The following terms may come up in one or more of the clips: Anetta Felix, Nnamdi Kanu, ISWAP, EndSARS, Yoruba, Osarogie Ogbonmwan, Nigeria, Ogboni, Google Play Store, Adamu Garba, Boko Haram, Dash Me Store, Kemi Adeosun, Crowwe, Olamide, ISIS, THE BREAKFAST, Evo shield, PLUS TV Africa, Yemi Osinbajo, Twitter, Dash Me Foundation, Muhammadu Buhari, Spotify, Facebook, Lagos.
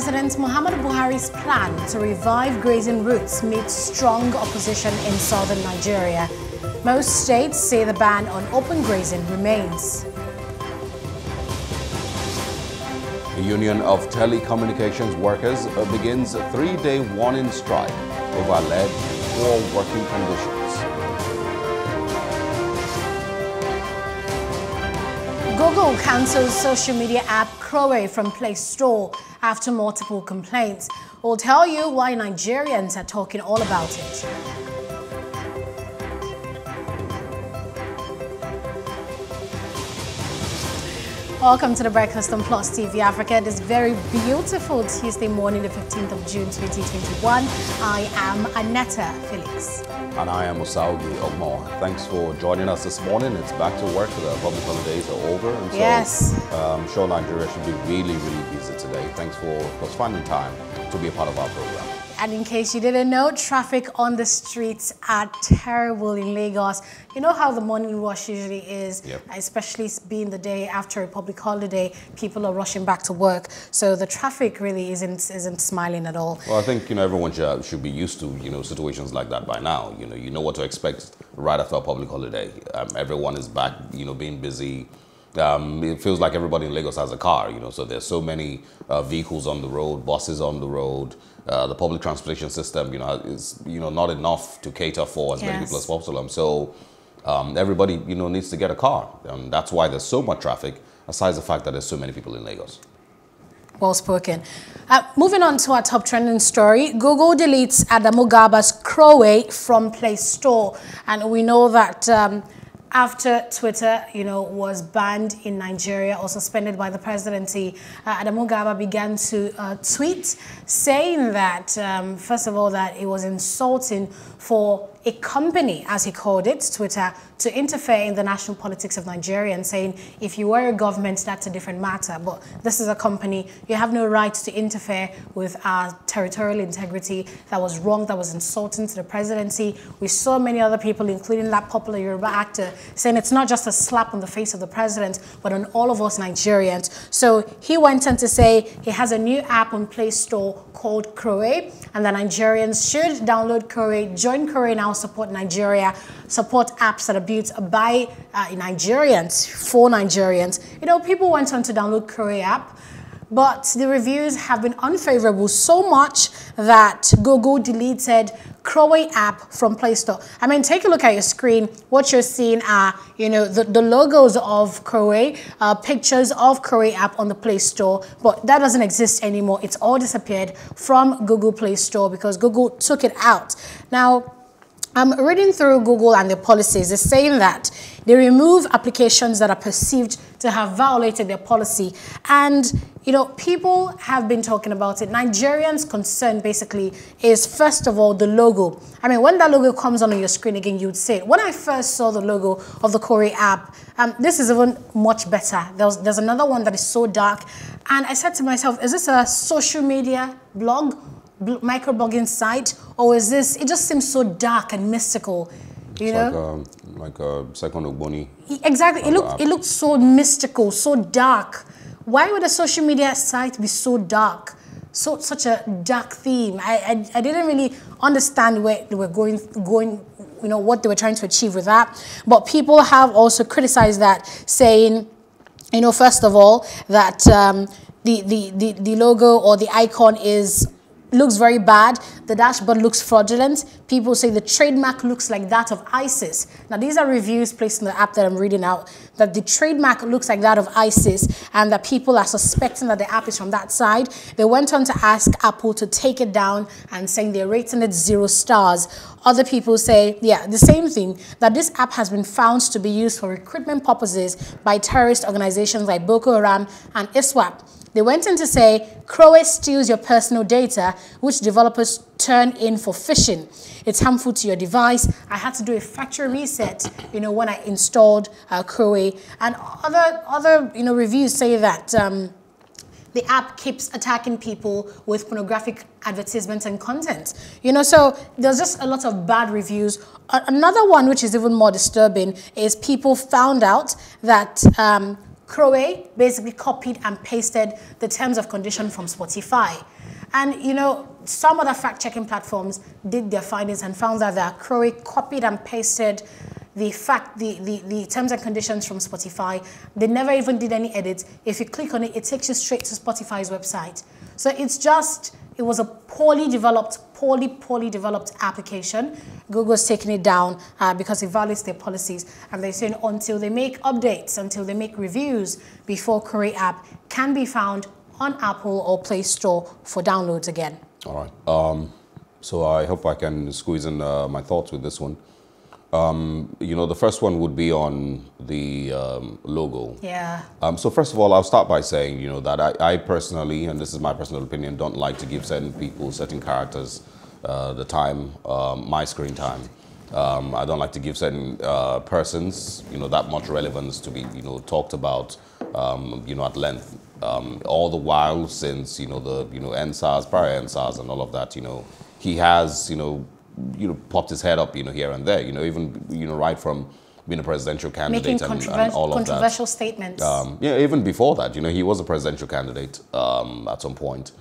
President Muhammadu Buhari's plan to revive grazing routes meets strong opposition in southern Nigeria. Most states say the ban on open grazing remains. The Union of Telecommunications Workers begins a three-day warning strike over alleged poor working conditions. Google cancels social media app Crowwe from Play Store after multiple complaints. We'll tell you why Nigerians are talking all about it. Welcome to The Breakfast on PLUS TV Africa. This very beautiful Tuesday morning, the 15th of June, 2021. I am Anetta Felix. And I am Osarogie Ogbonmwan. Thanks for joining us this morning. It's back to work. The public holidays are over. And so, yes. I'm sure Nigeria should be really, really busy today. Thanks for finding time to be a part of our program. And in case you didn't know, traffic on the streets are terrible in Lagos. You know how the morning rush usually is, yep, especially being the day after a public holiday, people are rushing back to work. So the traffic really isn't smiling at all. Well, I think, you know, everyone should be used to, you know, situations like that by now. You know what to expect right after a public holiday. Everyone is back, you know, being busy. It feels like everybody in Lagos has a car, you know, so there's so many vehicles on the road, buses on the road. The public transportation system, you know, is, you know, not enough to cater for as yes, many people as possible. So everybody, you know, needs to get a car. And that's why there's so much traffic, aside the fact that there's so many people in Lagos. Well spoken. Moving on to our top trending story, Google deletes Adamu Garba's Crowwe from Play Store. And we know that after Twitter, you know, was banned in Nigeria or suspended by the presidency, Adamu Garba began to tweet saying that, first of all, that it was insulting for a company, as he called it, Twitter, to interfere in the national politics of Nigeria, and saying if you were a government, that's a different matter. But this is a company. You have no right to interfere with our territorial integrity. That was wrong. That was insulting to the presidency. We saw many other people, including that popular Yoruba actor, saying it's not just a slap on the face of the president, but on all of us Nigerians. So he went on to say he has a new app on Play Store called Crowwe, and that Nigerians should download Crowwe, join Crowwe now, support Nigeria, support apps that are built by Nigerians, for Nigerians. You know, people went on to download Crowwe app, but the reviews have been unfavorable so much that Google deleted Crowwe app from Play Store. I mean, take a look at your screen. What you're seeing are, you know, the logos of Crowwe, pictures of Crowwe app on the Play Store, but that doesn't exist anymore. It's all disappeared from Google Play Store because Google took it out. Now, I'm reading through Google and their policies. It's saying that they remove applications that are perceived to have violated their policy. And, you know, people have been talking about it. Nigerians' concern basically is, first of all, the logo. I mean, when that logo comes on your screen again, you'd say it. When I first saw the logo of the Crowwe app, this is even much better. There's another one that is so dark. And I said to myself, is this a social media blog, microblogging site, or is this, it just seems so dark and mystical, you know? Like a second Ogboni. Exactly, it looked so mystical, so dark. Why would a social media site be so dark? So such a dark theme. I didn't really understand where they were going, you know, what they were trying to achieve with that. But people have also criticized that, saying, you know, first of all, that the logo or the icon is looks very bad. The dashboard looks fraudulent. People say the trademark looks like that of ISIS. Now, these are reviews placed in the app that I'm reading out, that the trademark looks like that of ISIS and that people are suspecting that the app is from that side. They went on to ask Apple to take it down and saying they're rating it 0 stars. Other people say, yeah, the same thing, that this app has been found to be used for recruitment purposes by terrorist organizations like Boko Haram and ISWAP. They went on to say, Crowwe steals your personal data, which developers turn in for phishing. It's harmful to your device. I had to do a factory reset, you know, when I installed Crowwe. And other, you know, reviews say that the app keeps attacking people with pornographic advertisements and content. You know, so there's just a lot of bad reviews. Another one, which is even more disturbing, is people found out that Crowwe basically copied and pasted the terms of condition from Spotify. And, you know, some other fact-checking platforms did their findings and found out that Crowwe copied and pasted the terms and conditions from Spotify. They never even did any edits. If you click on it, it takes you straight to Spotify's website. So it's just, it was a poorly developed, poorly developed application. Google's taking it down because it violates their policies. And they're saying until they make updates, until they make reviews, before Crowwe app can be found on Apple or Play Store for downloads again. All right. So I hope I can squeeze in my thoughts with this one. You know, the first one would be on the logo. Yeah. So first of all, I'll start by saying, you know, that I personally, and this is my personal opinion, don't like to give certain people, certain characters the time, my screen time. I don't like to give certain persons, you know, that much relevance to be, you know, talked about, you know, at length. All the while since, you know, the, you know, EndSARS, prior EndSARS and all of that, you know, he has, you know, popped his head up, you know, here and there, you know, even, you know, right from being a presidential candidate and all of that. Making controversial statements. Yeah, even before that, you know, he was a presidential candidate at some point.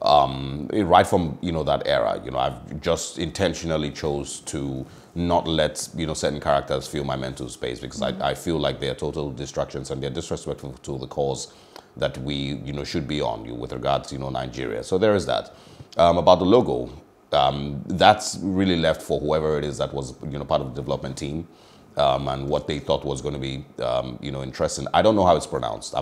Right from, you know, that era, you know, I've just intentionally chose to not let, you know, certain characters fill my mental space because I feel like they are total distractions and they're disrespectful to the cause that we, you know, should be on with regards to, you know, Nigeria. So there is that. About the logo. That's really left for whoever it is that was, you know, part of the development team and what they thought was going to be, you know, interesting. I don't know how it's pronounced.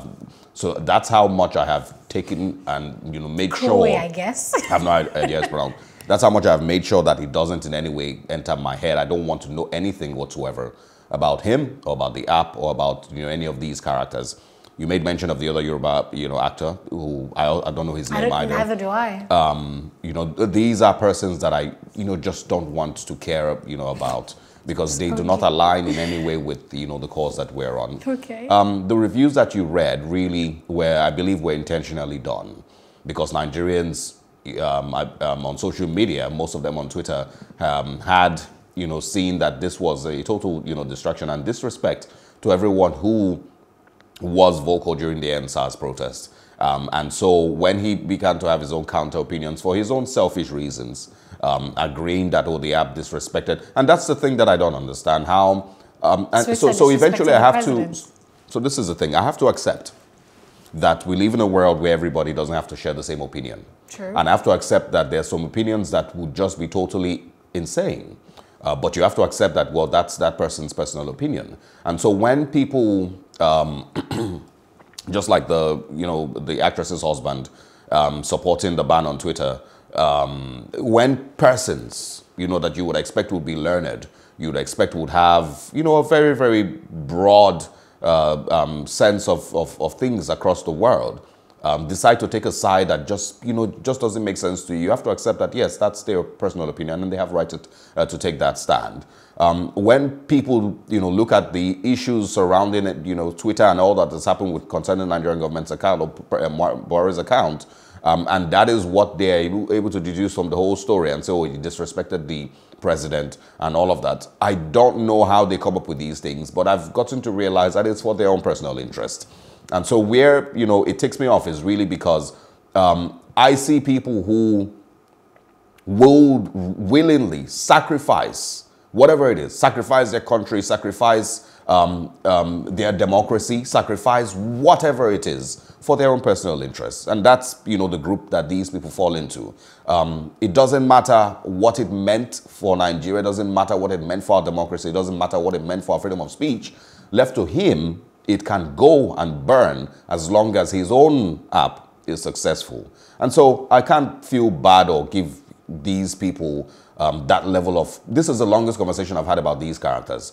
So that's how much I have taken and, you know, made Crowwe, sure. I guess. I have no idea it's pronounced. That's how much I've made sure that it doesn't in any way enter my head. I don't want to know anything whatsoever about him or about the app or about, you know, any of these characters. You made mention of the other Yoruba, you know, actor who I don't know his name either. Neither do I. You know, these are persons that I, you know, just don't want to care, you know, about because they do not align in any way with, you know, the cause that we're on. Okay. The reviews that you read really were, I believe, were intentionally done because Nigerians on social media, most of them on Twitter, had, you know, seen that this was a total, you know, destruction and disrespect to everyone who was vocal during the EndSARS protest. And so when he began to have his own counter opinions for his own selfish reasons, agreeing that, oh, the app disrespected. And that's the thing that I don't understand. How, and so eventually I have to, so this is the thing, I have to accept that we live in a world where everybody doesn't have to share the same opinion. True. And I have to accept that there's some opinions that would just be totally insane. But you have to accept that, well, that's that person's personal opinion. And so when people, just like the, you know, the actress's husband supporting the ban on Twitter, when persons, you know, that you would expect would be learned, you would expect would have, you know, a very, very broad sense of things across the world, decide to take a side that just, you know, just doesn't make sense to you. You have to accept that, yes, that's their personal opinion and they have right to take that stand. When people, you know, look at the issues surrounding it, you know, Twitter and all that has happened with concerning Nigerian government's account or Buhari's account, and that is what they're able to deduce from the whole story and say, oh, you disrespected the president and all of that. I don't know how they come up with these things, but I've gotten to realize that it's for their own personal interest. And so where, you know, it ticks me off is really because I see people who will willingly sacrifice, whatever it is, sacrifice their country, sacrifice their democracy, sacrifice whatever it is for their own personal interests. And that's, you know, the group that these people fall into. It doesn't matter what it meant for Nigeria. It doesn't matter what it meant for our democracy. It doesn't matter what it meant for our freedom of speech. Left to him, it can go and burn as long as his own app is successful. And so I can't feel bad or give these people that level of... This is the longest conversation I've had about these characters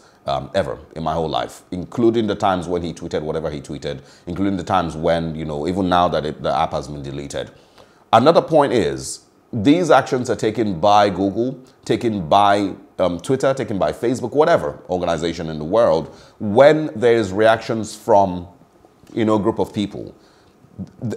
ever in my whole life, including the times when he tweeted whatever he tweeted, including the times when, you know, even now that the app has been deleted. Another point is, these actions are taken by Google, taken by Twitter, taken by Facebook, whatever organization in the world, when there's reactions from, you know, a group of people.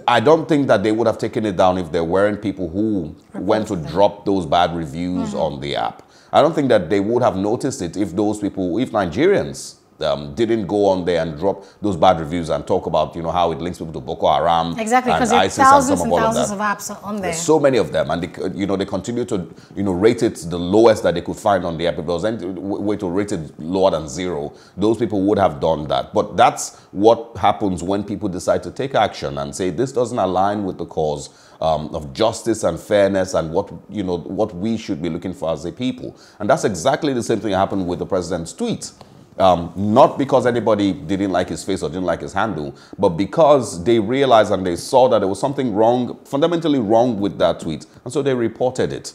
I don't think that they would have taken it down if there weren't people who went to drop those bad reviews on the app. I don't think that they would have noticed it if those people, if Nigerians didn't go on there and drop those bad reviews and talk about, you know, how it links people to Boko Haram. Exactly, because there's thousands and thousands of apps on there. There's so many of them, and they, you know, they continue to, you know, rate it the lowest that they could find on the app. If there was any way to rate it lower than 0, those people would have done that. But that's what happens when people decide to take action and say this doesn't align with the cause of justice and fairness and what, you know, what we should be looking for as a people. And that's exactly the same thing that happened with the president's tweet. Not because anybody didn't like his face or didn't like his handle, but because they realized and they saw that there was something wrong, fundamentally wrong with that tweet, and so they reported it.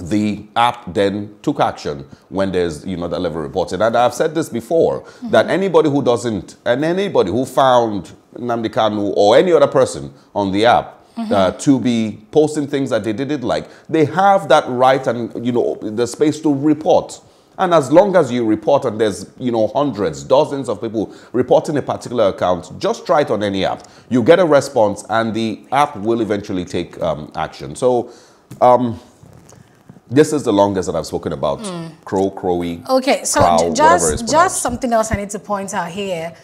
The app then took action when there's, you know, that level reported. And I've said this before, that anybody who doesn't, and anybody who found Nnamdi Kanu or any other person on the app to be posting things that they didn't like, they have that right and, you know, the space to report. And as long as you report and there's, you know, hundreds, dozens of people reporting a particular account, just try it on any app. You get a response and the app will eventually take action. So this is the longest that I've spoken about. Crowwe, Crowwe. Okay, so Crowwe, just something else I need to point out here.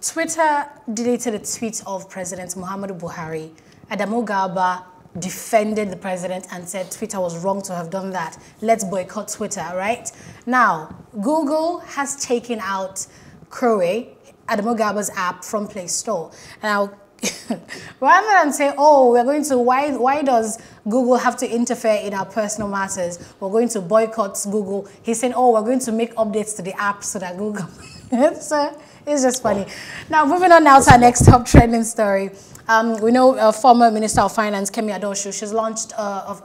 Twitter deleted a tweet of President Muhammadu Buhari. Adamu Garba defended the president and said Twitter was wrong to have done that. Let's boycott Twitter, right? Now, Google has taken out Crowwe, Adamu Garba's app, from Play Store. Now, rather than say, oh, we're going to, why does Google have to interfere in our personal matters? We're going to boycott Google. He's saying, oh, we're going to make updates to the app so that Google... So it's just funny. Now, moving on now to our next top trending story. We know former Minister of Finance, Kemi Adeosun, she's launched,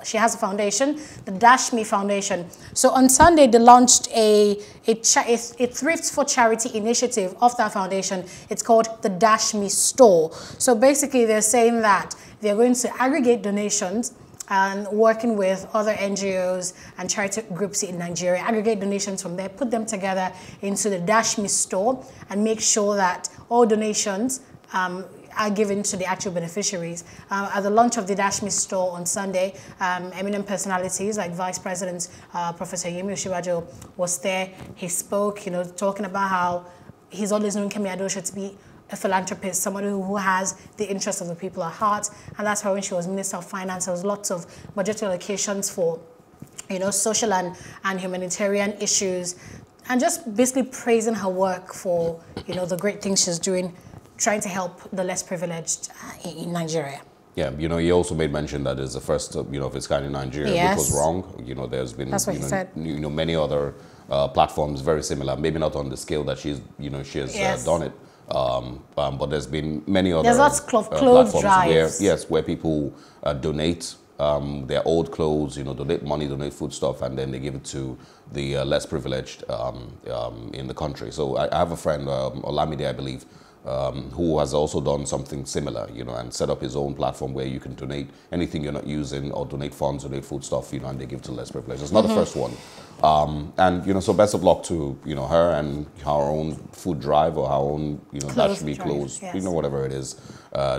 she has a foundation, the Dash Me Foundation. So on Sunday, they launched a thrift for charity initiative of that foundation. It's called the Dash Me Store. So basically, they're saying that they're going to aggregate donations and working with other NGOs and charity groups in Nigeria, aggregate donations from there, put them together into the Dash Me Store and make sure that all donations are given to the actual beneficiaries. At the launch of the Dash Me Store on Sunday, eminent personalities like Vice President Professor Yemi Osinbajo was there. He spoke, you know, talking about how he's always known Kemi Adeosun to be a philanthropist, somebody who has the interests of the people at heart. And that's how when she was Minister of Finance, there was lots of budgetary allocations for, you know, social and humanitarian issues, and just basically praising her work for, you know, the great things she's doing, trying to help the less privileged in Nigeria. Yeah, you know, he also made mention that it's the first, you know, of its kind in Nigeria, which was wrong. You know, there's been, that's what he said, you know, many other platforms very similar, maybe not on the scale that she's, you know, she has done it. But there's been many other platforms where, where people donate their old clothes, you know, donate money, donate foodstuff, and then they give it to the less privileged in the country. So I have a friend, Olamide, I believe, who has also done something similar, you know, and set up his own platform where you can donate anything you're not using, or donate funds, donate foodstuff, you know, and they give to less privileged. It's not the first one. And, you know, so best of luck to, you know, her and her own food drive, or her own, you know, that should be closed, you know, whatever it is,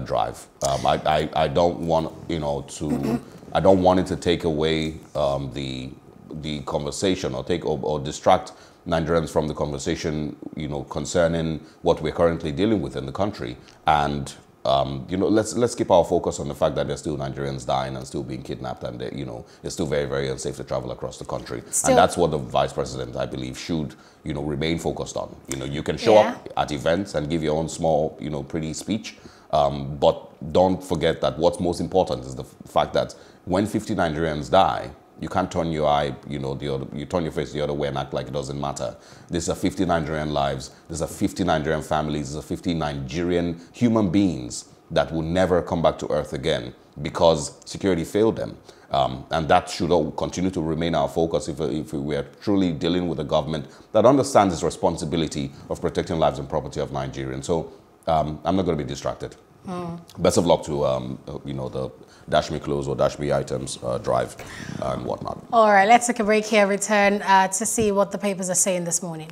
drive. I don't want, you know, to, I don't want it to take away the conversation or take or distract Nigerians from the conversation, you know, concerning what we're currently dealing with in the country. And you know, let's keep our focus on the fact that there's still Nigerians dying and still being kidnapped, and you know, it's still very, very unsafe to travel across the country. And that's what the Vice President, I believe, should, you know, remain focused on. You know, you can show up at events and give your own small, you know, pretty speech, but don't forget that what's most important is the fact that when 50 Nigerians die, you can't turn your eye, you know, the other, you turn your face the other way and act like it doesn't matter. These are 50 Nigerian lives. These are 50 Nigerian families. These are 50 Nigerian human beings that will never come back to earth again because security failed them. And that should all continue to remain our focus if we are truly dealing with a government that understands its responsibility of protecting lives and property of Nigerians. So I'm not going to be distracted. Best of luck to, you know, the Dash Me clothes or Dash Me items drive and whatnot. All right, let's take a break here, return to see what the papers are saying this morning.